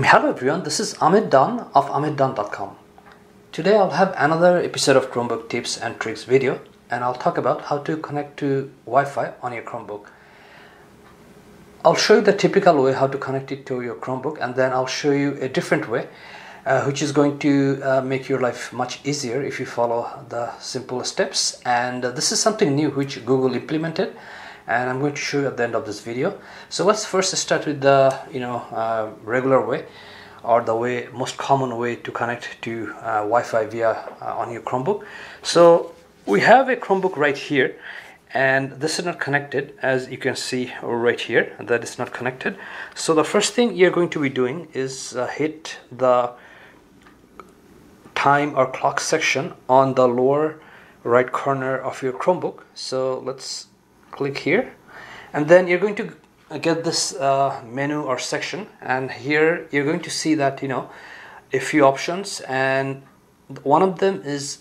Hello everyone, this is Amit Dan of AmitDhan.com. Today I'll have another episode of Chromebook tips and tricks video, and I'll talk about how to connect to Wi-Fi on your Chromebook. I'll show you the typical way how to connect it to your Chromebook, and then I'll show you a different way which is going to make your life much easier if you follow the simple steps. And this is something new which Google implemented, and I'm going to show you at the end of this video. So let's first start with the regular way, or the way most common way to connect to Wi-Fi via on your Chromebook. So we have a Chromebook right here, and this is not connected, as you can see right here that it's not connected. So the first thing you're going to be doing is hit the time or clock section on the lower right corner of your Chromebook. So let's click here, and then you're going to get this menu or section, and here you're going to see that a few options, and one of them is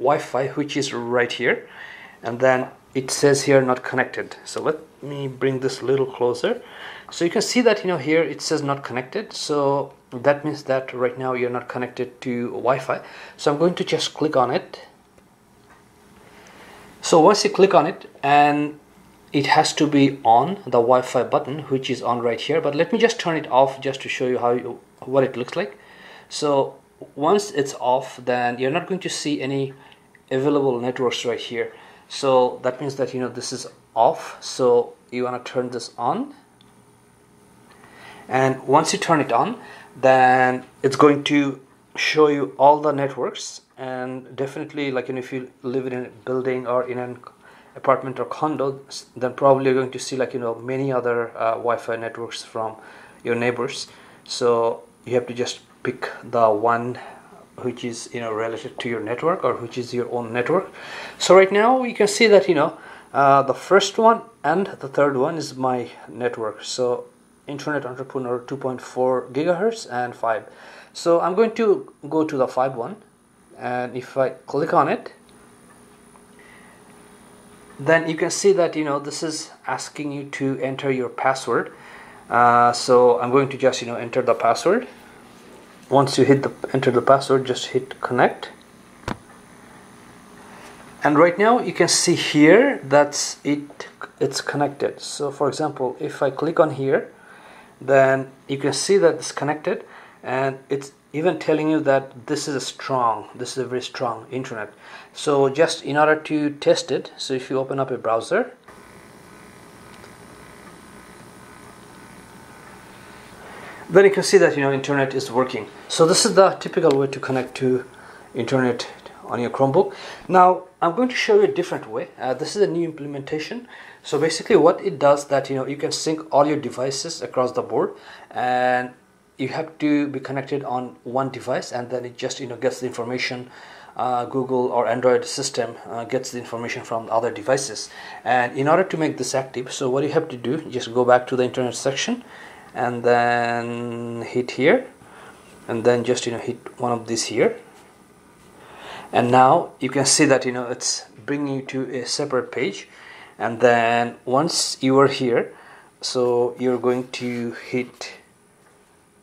Wi-Fi, which is right here, and then it says here not connected. So let me bring this a little closer, so you can see that here it says not connected. So that means that right now you're not connected to Wi-Fi. So I'm going to just click on it. So once you click on it, and it has to be on the Wi-Fi button, which is on right here, but let me just turn it off just to show you what it looks like. So once it's off, then you're not going to see any available networks right here. So that means that this is off, so you want to turn this on, and once you turn it on, then it's going to show you all the networks. And definitely, like if you live in a building or in an apartment or condo, then probably you're going to see many other Wi-Fi networks from your neighbors. So you have to just pick the one which is related to your network, or which is your own network. So right now you can see that the first one and the third one is my network, so Internet Entrepreneur 2.4 gigahertz and 5. So I'm going to go to the 5 one, and if I click on it, then you can see that this is asking you to enter your password. So I'm going to just enter the password. Once you hit enter the password, just hit connect, and right now you can see here that's it's connected. So for example, if I click on here, then you can see that it's connected, and it's even telling you that this is a very strong internet. So just in order to test it, so if you open up a browser, then you can see that internet is working. So this is the typical way to connect to internet on your Chromebook. Now I'm going to show you a different way. This is a new implementation. So basically what it does, that you can sync all your devices across the board, and you have to be connected on one device, and then it just gets the information. Google or Android system gets the information from other devices. And in order to make this active, so what you have to do, just go back to the internet section, and then hit here, and then just hit one of these here, and now you can see that it's bringing you to a separate page. And then once you are here, so you're going to hit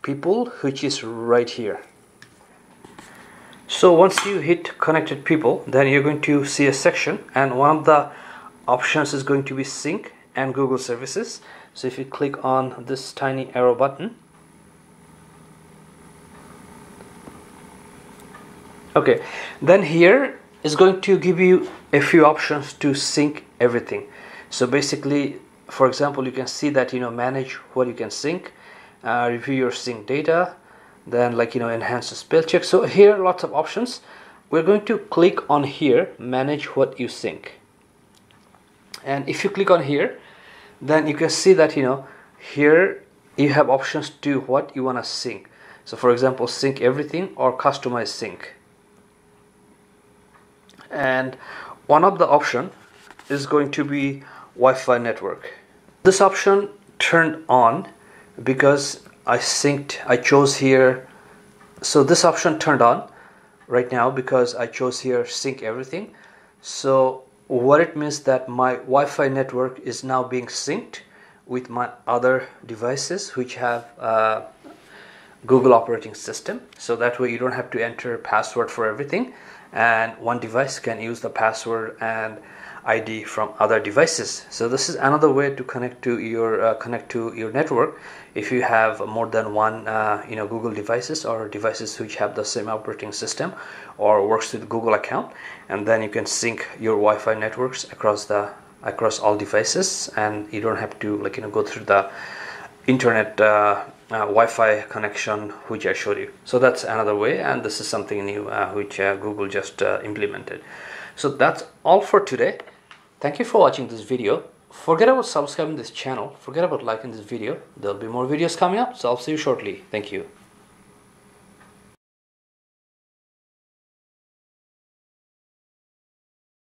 people, which is right here. So once you hit connected people, then you're going to see a section, and one of the options is going to be sync and Google services. So if you click on this tiny arrow button, okay, then here is going to give you a few options to sync everything. So basically, for example, you can see that manage what you can sync, review your sync data, then enhance the spell check. So here are lots of options. We're going to click on here, manage what you sync, and if you click on here, then you can see that here you have options to what you want to sync. So for example, sync everything or customize sync, and one of the option is going to be Wi-Fi network. This option turned on because I chose here. So this option turned on right now because I chose here sync everything. So what it means, that my Wi-Fi network is now being synced with my other devices which have Google operating system. So that way you don't have to enter password for everything, and one device can use the password and ID from other devices. So this is another way to connect to your network if you have more than one Google devices, or devices which have the same operating system or works with Google account, and then you can sync your Wi-Fi networks across all devices, and you don't have to go through the internet Wi-Fi connection which I showed you. So that's another way, and this is something new which Google just implemented. So that's all for today. Thank you for watching this video. Forget about subscribing this channel, forget about liking this video. There'll be more videos coming up, so I'll see you shortly. Thank you.